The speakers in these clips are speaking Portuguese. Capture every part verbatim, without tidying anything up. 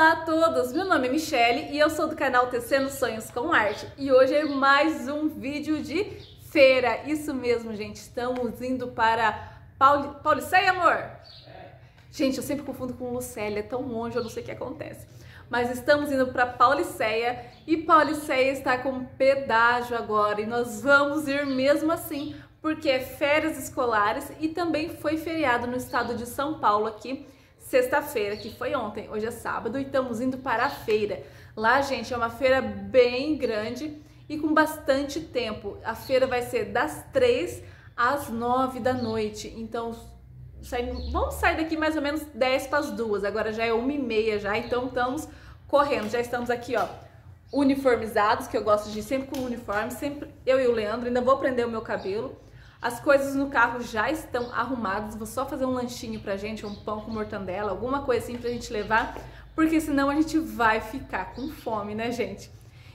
Olá a todos, meu nome é Michele e eu sou do canal Tecendo Sonhos com Arte e hoje é mais um vídeo de feira, isso mesmo gente, estamos indo para Pauli... Pauliceia, amor? É. Gente, eu sempre confundo com Lucélia, é tão longe, eu não sei o que acontece. Mas estamos indo para Pauliceia e Pauliceia está com pedágio agora e nós vamos ir mesmo assim, porque é férias escolares e também foi feriado no estado de São Paulo aqui. Sexta-feira, que foi ontem, hoje é sábado e estamos indo para a feira. Lá, gente, é uma feira bem grande e com bastante tempo. A feira vai ser das três às nove da noite. Então, saímos, vamos sair daqui mais ou menos dez para as duas. Agora já é uma e meia já, então estamos correndo. Já estamos aqui, ó, uniformizados, que eu gosto de ir sempre com uniforme. Sempre eu e o Leandro, ainda vou prender o meu cabelo. As coisas no carro já estão arrumadas, vou só fazer um lanchinho pra gente, um pão com mortandela, alguma coisa assim pra gente levar, porque senão a gente vai ficar com fome, né, gente?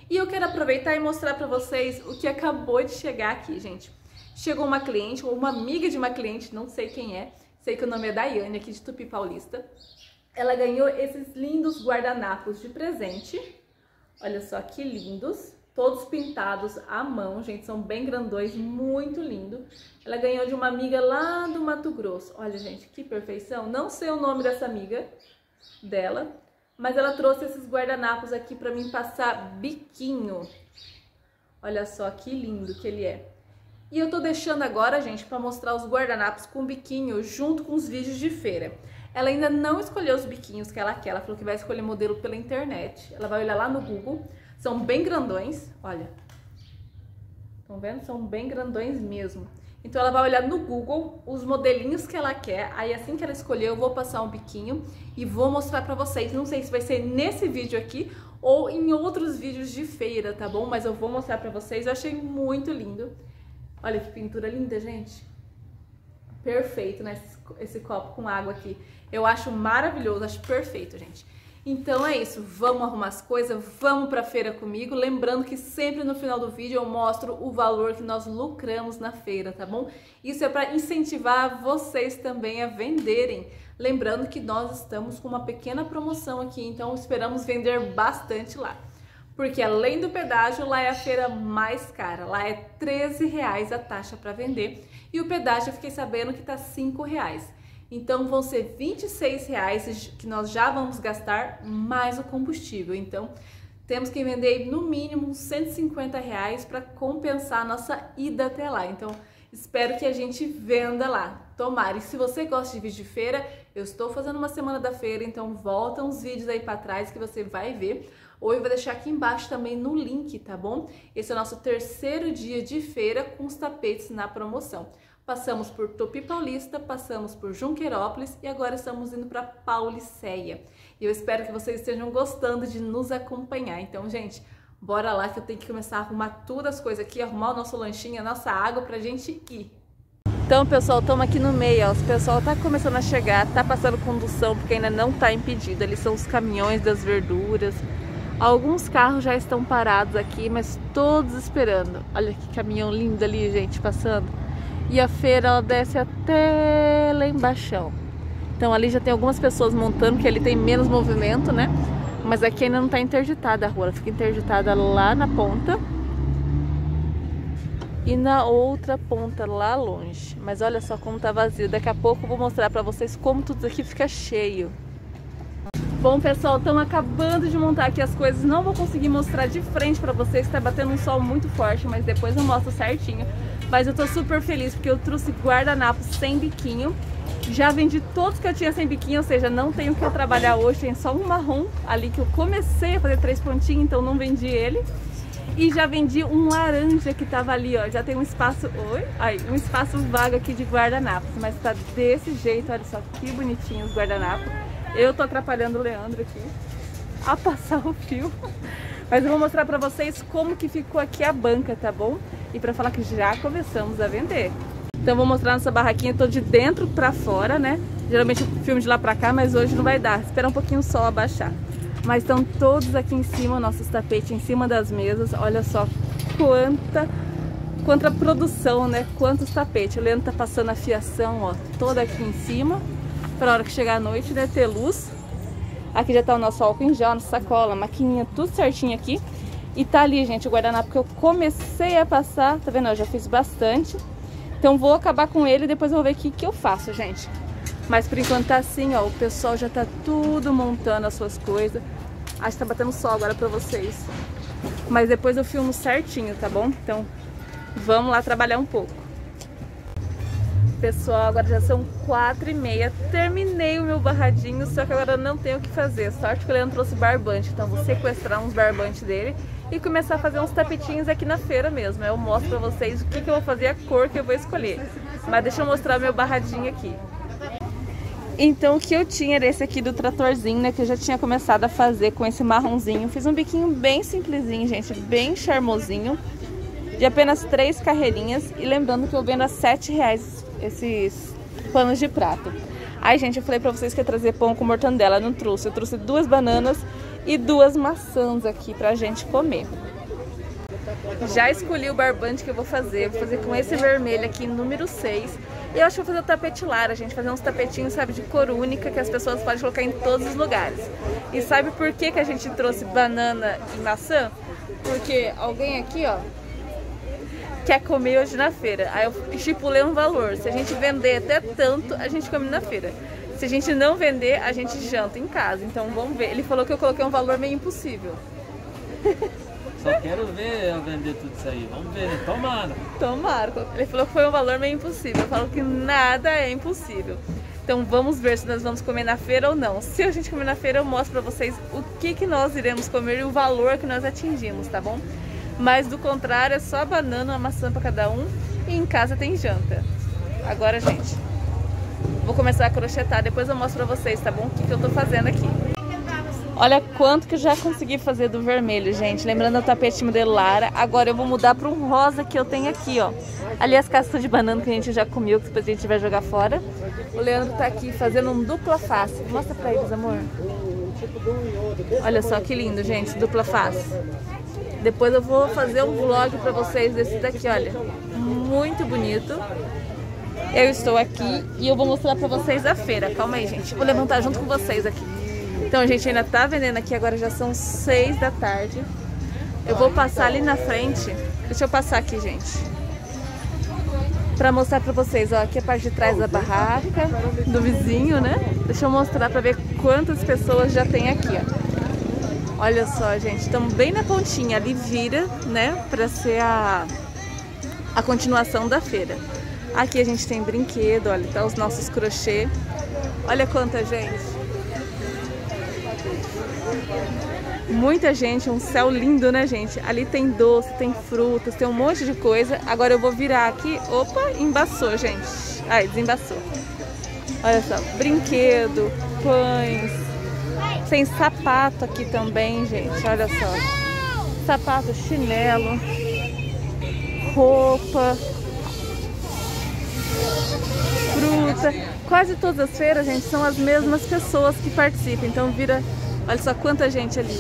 E eu quero aproveitar e mostrar pra vocês o que acabou de chegar aqui, gente. Chegou uma cliente, ou uma amiga de uma cliente, não sei quem é, sei que o nome é Daiane, aqui de Tupi Paulista. Ela ganhou esses lindos guardanapos de presente, olha só que lindos. Todos pintados à mão, gente, são bem grandões, muito lindo. Ela ganhou de uma amiga lá do Mato Grosso. Olha, gente, que perfeição. Não sei o nome dessa amiga dela, mas ela trouxe esses guardanapos aqui pra mim passar biquinho. Olha só que lindo que ele é. E eu tô deixando agora, gente, pra mostrar os guardanapos com biquinho junto com os vídeos de feira. Ela ainda não escolheu os biquinhos que ela quer, ela falou que vai escolher modelo pela internet. Ela vai olhar lá no Google. São bem grandões, olha, estão vendo? São bem grandões mesmo. Então ela vai olhar no Google os modelinhos que ela quer, aí assim que ela escolher eu vou passar um biquinho e vou mostrar pra vocês. Não sei se vai ser nesse vídeo aqui ou em outros vídeos de feira, tá bom? Mas eu vou mostrar pra vocês, eu achei muito lindo. Olha que pintura linda, gente. Perfeito, né? Esse, esse copo com água aqui. Eu acho maravilhoso, acho perfeito, gente. Então é isso, vamos arrumar as coisas, vamos pra feira comigo. Lembrando que sempre no final do vídeo eu mostro o valor que nós lucramos na feira, tá bom? Isso é para incentivar vocês também a venderem. Lembrando que nós estamos com uma pequena promoção aqui, então esperamos vender bastante lá. Porque além do pedágio, lá é a feira mais cara, lá é treze reais a taxa para vender. E o pedágio eu fiquei sabendo que tá cinco reais. Então vão ser vinte e seis reais que nós já vamos gastar mais o combustível. Então temos que vender no mínimo cento e cinquenta reais para compensar a nossa ida até lá. Então espero que a gente venda lá. Tomara! E se você gosta de vídeo de feira, eu estou fazendo uma semana da feira, então volta uns vídeos aí para trás que você vai ver. Ou eu vou deixar aqui embaixo também no link, tá bom? Esse é o nosso terceiro dia de feira com os tapetes na promoção. Passamos por Tupi Paulista, passamos por Junqueirópolis e agora estamos indo para Pauliceia. E eu espero que vocês estejam gostando de nos acompanhar. Então, gente, bora lá que eu tenho que começar a arrumar todas as coisas aqui, arrumar o nosso lanchinho, a nossa água pra gente ir. Então, pessoal, estamos aqui no meio, ó. O pessoal tá começando a chegar, tá passando condução porque ainda não tá impedido. Ali são os caminhões das verduras. Alguns carros já estão parados aqui, mas todos esperando. Olha que caminhão lindo ali, gente, passando. E a feira ela desce até lá embaixo. Então ali já tem algumas pessoas montando, que ali tem menos movimento, né? Mas aqui ainda não tá interditada a rua, ela fica interditada lá na ponta e na outra ponta lá longe. Mas olha só como tá vazio, daqui a pouco eu vou mostrar pra vocês como tudo aqui fica cheio. Bom pessoal, estão acabando de montar aqui as coisas, não vou conseguir mostrar de frente pra vocês, tá batendo um sol muito forte, mas depois eu mostro certinho. Mas eu tô super feliz porque eu trouxe guardanapos sem biquinho. Já vendi todos que eu tinha sem biquinho, ou seja, não tenho que eu trabalhar hoje. Tem só um marrom ali que eu comecei a fazer três pontinhos, então não vendi ele. E já vendi um laranja que tava ali, ó. Já tem um espaço, oi, aí, um espaço vago aqui de guardanapos. Mas tá desse jeito, olha só que bonitinho os guardanapos. Eu tô atrapalhando o Leandro aqui a passar o fio. Mas eu vou mostrar pra vocês como que ficou aqui a banca, tá bom? E pra falar que já começamos a vender. Então vou mostrar nossa barraquinha, eu tô de dentro pra fora, né? Geralmente eu filmo de lá pra cá, mas hoje não vai dar. Espera um pouquinho o sol abaixar. Mas estão todos aqui em cima, nossos tapetes em cima das mesas. Olha só quanta, quanta produção, né? Quantos tapetes. O Leandro tá passando a fiação, ó, toda aqui em cima. Pra hora que chegar a noite, né? Ter luz. Aqui já tá o nosso álcool em gel, nossa sacola, maquininha, tudo certinho aqui. E tá ali, gente, o guardanapo que eu comecei a passar. Tá vendo? Eu já fiz bastante. Então vou acabar com ele e depois eu vou ver o que, que eu faço, gente. Mas por enquanto tá assim, ó. O pessoal já tá tudo montando as suas coisas. Acho que tá batendo sol agora pra vocês. Mas depois eu filmo certinho, tá bom? Então vamos lá trabalhar um pouco. Pessoal, agora já são quatro e meia. Terminei o meu barradinho, só que agora não tenho o que fazer. Sorte que o Leandro trouxe barbante, então vou sequestrar uns barbantes dele e começar a fazer uns tapetinhos aqui na feira mesmo. Eu mostro pra vocês o que, que eu vou fazer, a cor que eu vou escolher. Mas deixa eu mostrar meu barradinho aqui. Então o que eu tinha era esse aqui do tratorzinho, né, que eu já tinha começado a fazer com esse marronzinho. Fiz um biquinho bem simplesinho, gente, bem charmosinho, de apenas três carreirinhas. E lembrando que eu vendo a sete reais esses panos de prato. Aí, gente, eu falei pra vocês que ia trazer pão com mortandela, não trouxe. Eu trouxe duas bananas e duas maçãs aqui pra gente comer. Já escolhi o barbante que eu vou fazer. Vou fazer com esse vermelho aqui, número seis. E eu acho que vou fazer o tapete lara, gente. Fazer uns tapetinhos, sabe, de cor única, que as pessoas podem colocar em todos os lugares. E sabe por que que a gente trouxe banana e maçã? Porque alguém aqui, ó, quer comer hoje na feira. Aí eu estipulei um valor. Se a gente vender até tanto, a gente come na feira. Se a gente não vender, a gente janta em casa. Então vamos ver. Ele falou que eu coloquei um valor meio impossível. Só quero ver eu vender tudo isso aí. Vamos ver, né? Tomara. Tomara. Ele falou que foi um valor meio impossível. Eu falo que nada é impossível. Então vamos ver se nós vamos comer na feira ou não. Se a gente comer na feira, eu mostro pra vocês o que, que nós iremos comer e o valor que nós atingimos, tá bom? Mas do contrário, é só banana, uma maçã pra cada um. E em casa tem janta. Agora, gente, vou começar a crochetar, depois eu mostro pra vocês, tá bom? O que, que eu tô fazendo aqui. Olha quanto que eu já consegui fazer do vermelho, gente. Lembrando o tapete modelo Lara. Agora eu vou mudar pra um rosa que eu tenho aqui, ó. Ali as cascas de banana que a gente já comeu, que depois a gente vai jogar fora. O Leandro tá aqui fazendo um dupla face. Mostra pra eles, amor. Olha só que lindo, gente, dupla face. Depois eu vou fazer um vlog pra vocês desse daqui, olha. Muito bonito. Eu estou aqui e eu vou mostrar pra vocês a feira. Calma aí, gente. Vou levantar junto com vocês aqui. Então, a gente ainda tá vendendo aqui. Agora já são seis da tarde. Eu vou passar ali na frente. Deixa eu passar aqui, gente, pra mostrar pra vocês, ó. Aqui é a parte de trás da barraca, do vizinho, né? Deixa eu mostrar pra ver quantas pessoas já tem aqui, ó. Olha só, gente, estamos bem na pontinha, ali vira, né, pra ser a, a continuação da feira. Aqui a gente tem brinquedo, olha, tá os nossos crochê. Olha quanta gente. Muita gente, um céu lindo, né, gente? Ali tem doce, tem frutas, tem um monte de coisa. Agora eu vou virar aqui, opa, embaçou, gente. Ai, desembaçou. Olha só, brinquedo, pães. Tem sapato aqui também, gente, olha só. Sapato, chinelo, roupa, fruta. Quase todas as feiras, gente, são as mesmas pessoas que participam. Então vira, olha só quanta gente ali.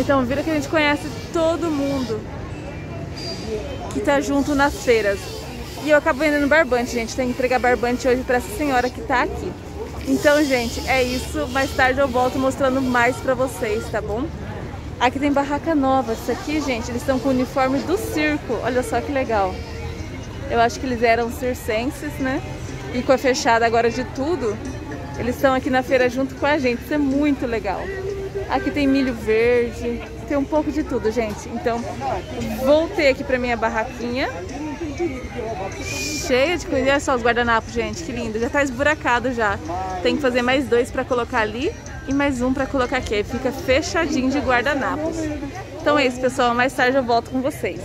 Então vira que a gente conhece todo mundo que tá junto nas feiras. E eu acabo vendendo barbante, gente. Tem que entregar barbante hoje pra essa senhora que tá aqui. Então, gente, é isso. Mais tarde eu volto mostrando mais pra vocês, tá bom? Aqui tem barraca nova. Isso aqui, gente, eles estão com o uniforme do circo. Olha só que legal. Eu acho que eles eram circenses, né? E com a fechada agora de tudo, eles estão aqui na feira junto com a gente. Isso é muito legal. Aqui tem milho verde. Tem um pouco de tudo, gente. Então, voltei aqui pra minha barraquinha. Cheia de coisa. Olha só os guardanapos, gente, que lindo. Já tá esburacado já. Tem que fazer mais dois pra colocar ali e mais um pra colocar aqui. Aí fica fechadinho de guardanapos. Então é isso, pessoal. Mais tarde eu volto com vocês.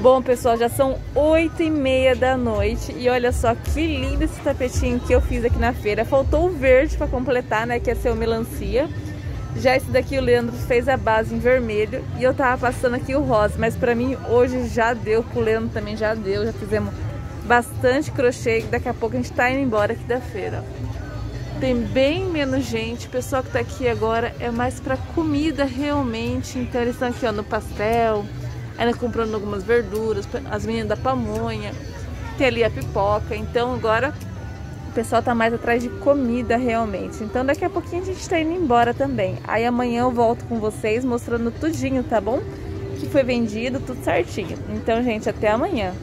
Bom, pessoal, já são oito e meia da noite. E olha só que lindo esse tapetinho que eu fiz aqui na feira. Faltou o verde pra completar, né, que ia ser o melancia. Já esse daqui o Leandro fez a base em vermelho e eu tava passando aqui o rosa, mas pra mim hoje já deu, pro Leandro também já deu, já fizemos bastante crochê e daqui a pouco a gente tá indo embora aqui da feira. Tem bem menos gente, o pessoal que tá aqui agora é mais pra comida realmente, então eles estão aqui, ó, no pastel, ainda comprando algumas verduras, as meninas da pamonha, tem ali a pipoca, então agora O pessoal tá mais atrás de comida realmente. Então daqui a pouquinho a gente tá indo embora também. Aí amanhã eu volto com vocês mostrando tudinho, tá bom? Que foi vendido, tudo certinho. Então, gente, até amanhã.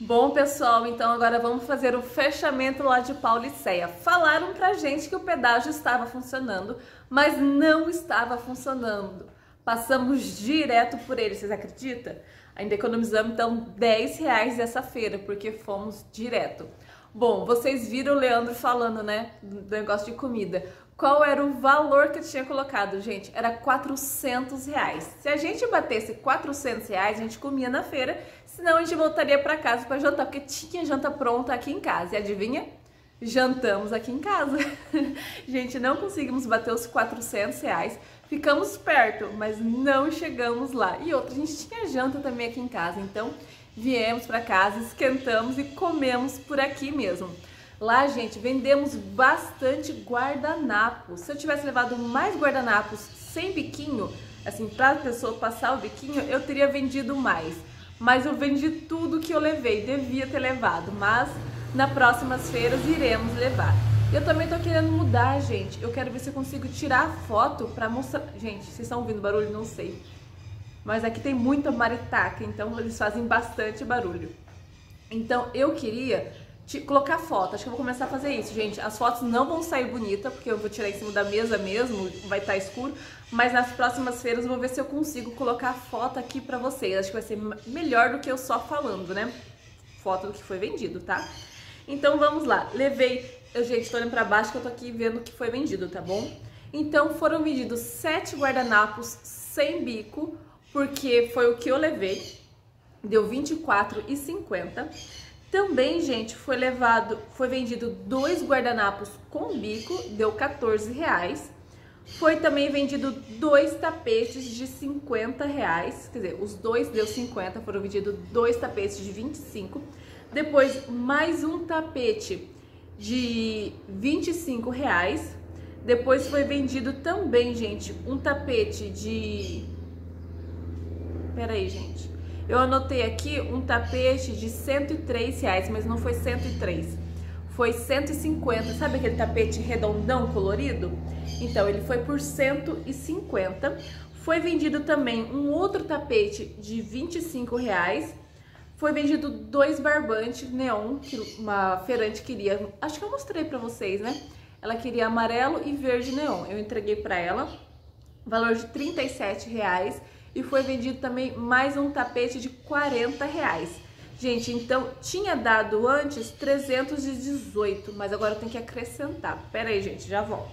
Bom, pessoal, então agora vamos fazer o fechamento lá de Pauliceia. Falaram pra gente que o pedágio estava funcionando, mas não estava funcionando. Passamos direto por ele, vocês acreditam? Ainda economizamos, então, dez reais dessa feira, porque fomos direto. Bom, vocês viram o Leandro falando, né, do negócio de comida. Qual era o valor que eu tinha colocado, gente? Era quatrocentos reais. Se a gente batesse quatrocentos reais, a gente comia na feira, senão a gente voltaria para casa para jantar, porque tinha janta pronta aqui em casa. E adivinha? Jantamos aqui em casa. Gente, não conseguimos bater os quatrocentos reais, ficamos perto, mas não chegamos lá. E outra, a gente tinha janta também aqui em casa, então viemos para casa, esquentamos e comemos por aqui mesmo. Lá, gente, vendemos bastante guardanapo. Se eu tivesse levado mais guardanapos sem biquinho, assim, para a pessoa passar o biquinho, eu teria vendido mais. Mas eu vendi tudo que eu levei, devia ter levado, mas nas próximas feiras iremos levar. Eu também tô querendo mudar, gente. Eu quero ver se eu consigo tirar a foto para mostrar... Gente, vocês estão ouvindo barulho? Não sei. Mas aqui tem muita maritaca, então eles fazem bastante barulho. Então eu queria... colocar foto, acho que eu vou começar a fazer isso, gente. As fotos não vão sair bonita, porque eu vou tirar em cima da mesa mesmo, vai estar escuro. Mas nas próximas feiras eu vou ver se eu consigo colocar foto aqui pra vocês. Acho que vai ser melhor do que eu só falando, né? Foto do que foi vendido, tá? Então vamos lá, levei... Eu, gente, tô olhando pra baixo que eu tô aqui vendo o que foi vendido, tá bom? Então foram vendidos sete guardanapos sem bico, porque foi o que eu levei. Deu vinte e quatro reais e cinquenta centavos. Também, gente, foi levado, foi vendido dois guardanapos com bico, deu quatorze reais. Foi também vendido dois tapetes de cinquenta reais, quer dizer, os dois deu cinquenta, foram vendidos dois tapetes de vinte e cinco. Depois, mais um tapete de vinte e cinco reais. Depois foi vendido também, gente, um tapete de... Peraí, gente. Eu anotei aqui um tapete de cento e três reais, mas não foi cento e três, foi cento e cinquenta. Sabe aquele tapete redondão colorido? Então ele foi por cento e cinquenta. Foi vendido também um outro tapete de vinte e cinco reais. Foi vendido dois barbantes neon que uma feirante queria. Acho que eu mostrei para vocês, né? Ela queria amarelo e verde neon. Eu entreguei para ela. Valor de trinta e sete reais. E foi vendido também mais um tapete de quarenta reais. Gente, então tinha dado antes trezentos e dezoito, mas agora tem que acrescentar. Pera aí, gente, já volto.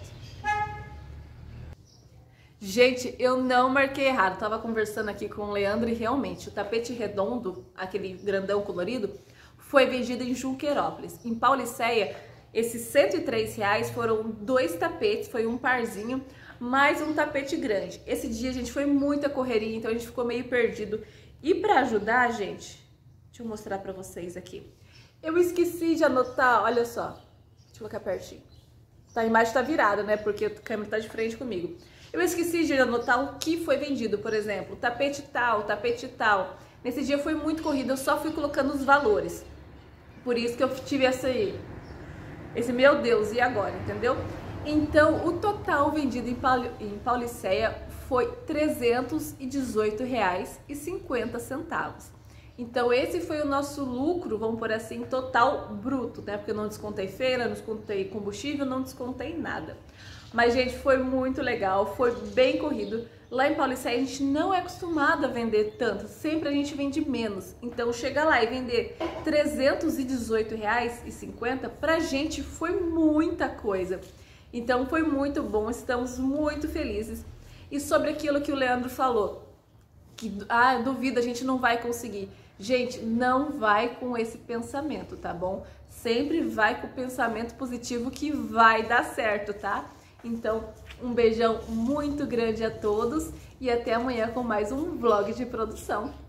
Gente, eu não marquei errado. Eu tava conversando aqui com o Leandro e realmente o tapete redondo, aquele grandão colorido, foi vendido em Junqueirópolis. Em Pauliceia, esses cento e três reais foram dois tapetes, foi um parzinho, mais um tapete grande. Esse dia, gente, foi muita correria, então a gente ficou meio perdido. E pra ajudar, gente, deixa eu mostrar pra vocês aqui. Eu esqueci de anotar, olha só. Deixa eu colocar pertinho. A imagem tá virada, né? Porque a câmera tá de frente comigo. Eu esqueci de anotar o que foi vendido, por exemplo. Tapete tal, tapete tal. Nesse dia foi muito corrido, eu só fui colocando os valores. Por isso que eu tive essa aí. Esse meu Deus, e agora, entendeu? Então, o total vendido em Pauliceia foi trezentos e dezoito reais e cinquenta centavos. Então, esse foi o nosso lucro, vamos por assim, total bruto, né? Porque eu não descontei feira, não descontei combustível, não descontei nada. Mas, gente, foi muito legal, foi bem corrido. Lá em Pauliceia, a gente não é acostumado a vender tanto, sempre a gente vende menos. Então, chegar lá e vender trezentos e dezoito reais e cinquenta centavos, pra gente foi muita coisa. Então foi muito bom, estamos muito felizes. E sobre aquilo que o Leandro falou, que ah, duvido, a gente não vai conseguir. Gente, não vai com esse pensamento, tá bom? Sempre vai com o pensamento positivo que vai dar certo, tá? Então, um beijão muito grande a todos e até amanhã com mais um vlog de produção.